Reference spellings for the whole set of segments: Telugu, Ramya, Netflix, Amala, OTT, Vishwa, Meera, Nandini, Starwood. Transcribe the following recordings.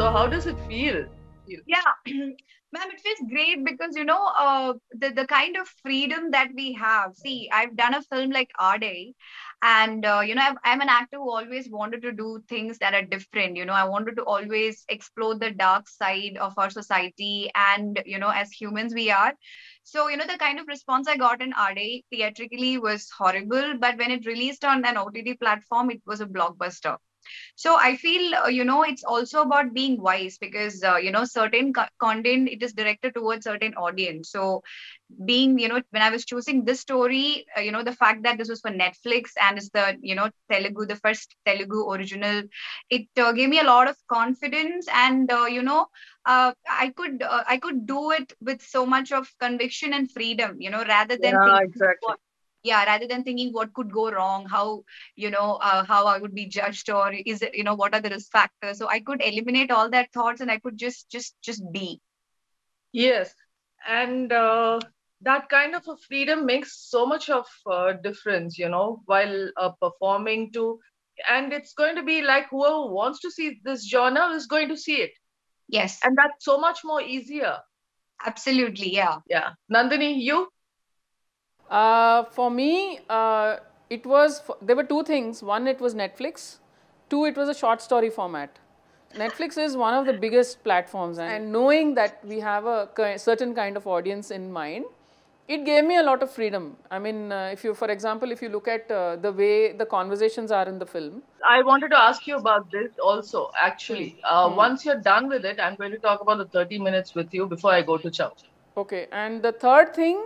So how does it feel? Yeah, ma'am, it feels great because, you know, the kind of freedom that we have. See, I've done a film like Our Day, and, you know, I'm an actor who always wanted to do things that are different. You know, I wanted to always explore the dark side of our society and, you know, as humans we are. So, you know, the kind of response I got in Our Day theatrically was horrible. But when it released on an OTT platform, it was a blockbuster. So I feel, you know, it's also about being wise because, you know, certain content, it is directed towards certain audience. So being, you know, when I was choosing this story, you know, the fact that this was for Netflix and it's the, you know, Telugu, the first Telugu original, it gave me a lot of confidence and, you know, I could do it with so much of conviction and freedom, you know, rather than thinking what could go wrong, how, you know, how I would be judged, or is it, you know, what are the risk factors? So I could eliminate all that thoughts and I could just be. Yes. And that kind of a freedom makes so much of difference, you know, while performing too. And it's going to be like whoever wants to see this genre is going to see it. Yes. And that's so much more easier. Absolutely. Yeah. Yeah. Nandini, you? For me, it was, there were two things. One, it was Netflix. Two, it was a short story format. Netflix is one of the biggest platforms, and knowing that we have a certain kind of audience in mind, it gave me a lot of freedom. I mean, if you, for example, if you look at the way the conversations are in the film. I wanted to ask you about this also, actually. Once you're done with it, I'm going to talk about the 30 minutes with you before I go to chow. Okay, and the third thing,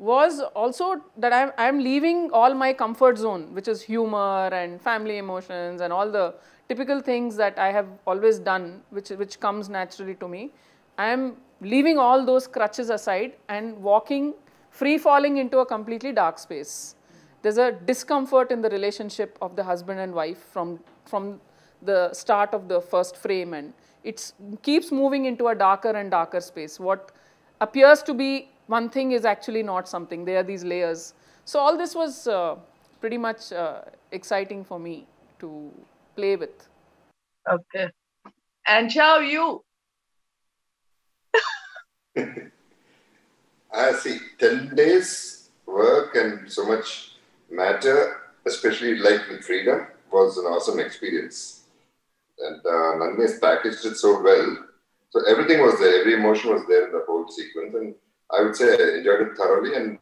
was also that I'm leaving all my comfort zone, which is humor and family emotions and all the typical things that I have always done, which comes naturally to me. I'm leaving all those crutches aside and walking, free-falling into a completely dark space. There's a discomfort in the relationship of the husband and wife from the start of the first frame, and it keeps moving into a darker and darker space. What appears to be one thing is actually not something. There are these layers. So all this was pretty much exciting for me to play with. Okay. And Chow, you? I see 10 days work and so much matter, especially life with freedom, was an awesome experience. And Nandini has packaged it so well. So everything was there. Every emotion was there in the whole sequence. And I would say I enjoyed it thoroughly, and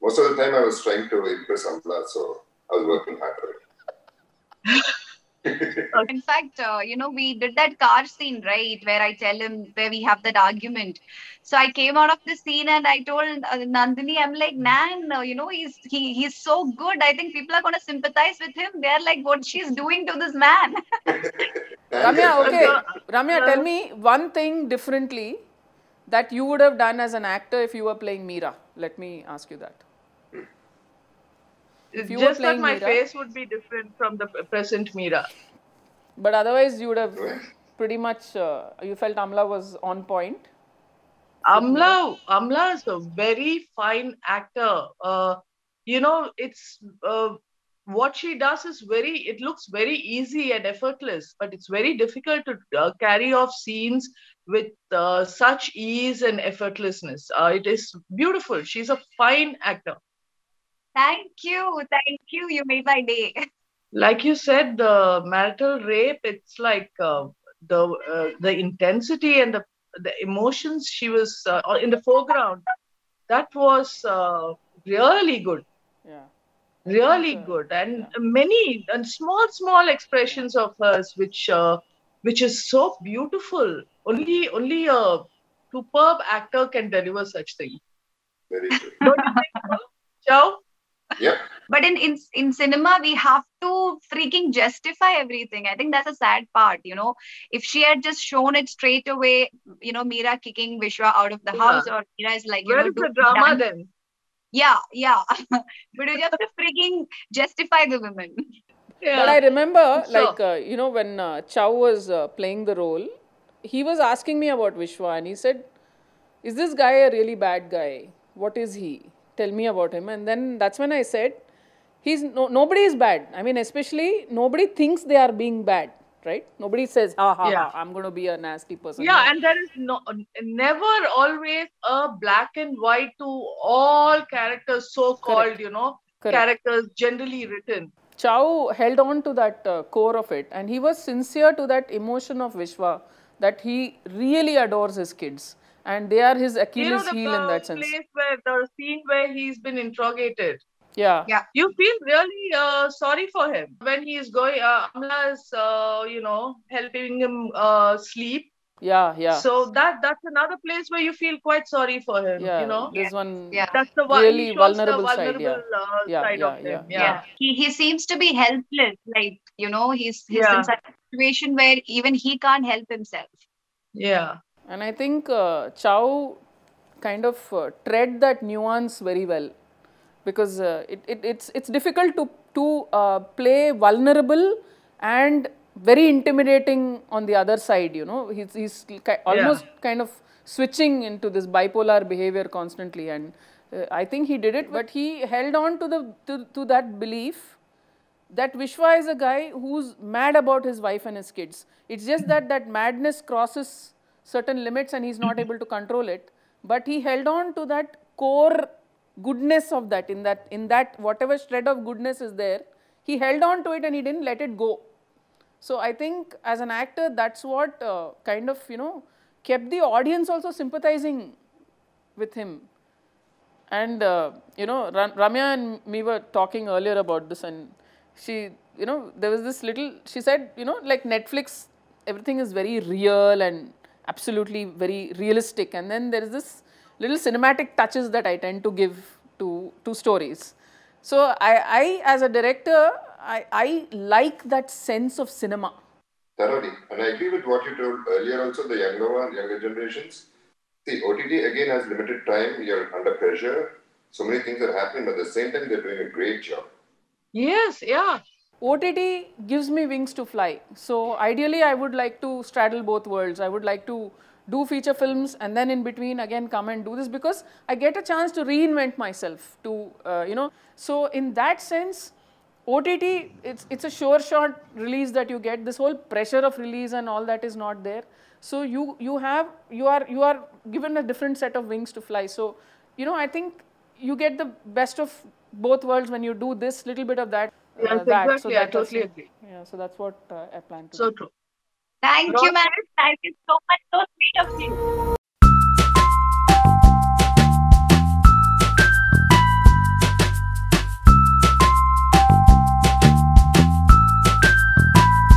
most of the time I was trying to impress Amala, so I was working hard for it. In fact, you know, we did that car scene, right, where I tell him, where we have that argument. So I came out of the scene and I told Nandini, I'm like, Nan, you know, he's so good. I think people are going to sympathize with him. They're like, what she's doing to this man. Ramya, okay. Ramya, tell me one thing differently that you would have done as an actor if you were playing Meera. Let me ask you that. If you just that my Meera, face would be different from the present Meera. But otherwise you would have pretty much, you felt Amala was on point? Amala is a very fine actor. You know, it's what she does is it looks very easy and effortless, but it's very difficult to carry off scenes with such ease and effortlessness. It is beautiful. She's a fine actor. Thank you. Thank you. You made my day. Like you said, the marital rape, it's like the intensity and the emotions she was in the foreground. That was really good. Yeah. Really good. And many and small expressions of hers, which is so beautiful. Only a superb actor can deliver such thing. Very good. Don't you think so? Chow? Yeah. But in cinema, we have to freaking justify everything. I think that's a sad part, you know. If she had just shown it straight away, you know, Meera kicking Vishwa out of the house, or Meera is like, where is the drama then? Yeah, yeah. But you have to freaking justify the women. Yeah. But I remember, like, you know, when Chow was playing the role, he was asking me about Vishwa and he said, is this guy a really bad guy? What is he? Tell me about him. And then that's when I said, nobody is bad. I mean, especially nobody thinks they are being bad. right? Nobody says, I'm going to be a nasty person. Yeah, and there is never always a black and white to all characters, so-called, you know, characters generally written. Chow held on to that core of it, and he was sincere to that emotion of Vishwa, that he really adores his kids and they are his Achilles heel in that sense. The scene where he's been interrogated. Yeah. Yeah. You feel really sorry for him when he is going, Amala is, you know, helping him sleep. Yeah, yeah. So that's another place where you feel quite sorry for him, you know. This one, that's the one really vulnerable side, side of him. Yeah. He seems to be helpless, like, you know, he's in such a situation where even he can't help himself. Yeah. And I think Chow kind of tread that nuance very well, because it's difficult to play vulnerable and very intimidating on the other side, you know. He's almost kind of switching into this bipolar behavior constantly, and I think he did it, but he held on to that belief that Vishwa is a guy who's mad about his wife and his kids. It's just that madness crosses certain limits and he's not able to control it, but he held on to that core goodness of that, in that whatever shred of goodness is there, he held on to it and he didn't let it go. So I think as an actor, that's what kind of, you know, kept the audience also sympathizing with him. And, you know, Ramya and me were talking earlier about this, and she, you know, there was this little, she said, you know, like Netflix, everything is very real and absolutely very realistic. And then there is this little cinematic touches that I tend to give to stories. So I as a director, I like that sense of cinema. Thoroughly. And I agree with what you told earlier also, the younger generations. See, OTT again has limited time, you're under pressure, so many things are happening, but at the same time they're doing a great job. Yes, yeah. OTT gives me wings to fly. So ideally I would like to straddle both worlds. I would like to do feature films and then in between again come and do this, because I get a chance to reinvent myself to, you know. So in that sense, OTT, it's a sure shot release that you get. This whole pressure of release and all that is not there. So you are given a different set of wings to fly. So, you know, I think you get the best of both worlds when you do this little bit of that. Yes, exactly. So I totally agree. Yeah, so that's what I plan to do. So true. Thank you, ma'am. Thank you so much. So sweet of you.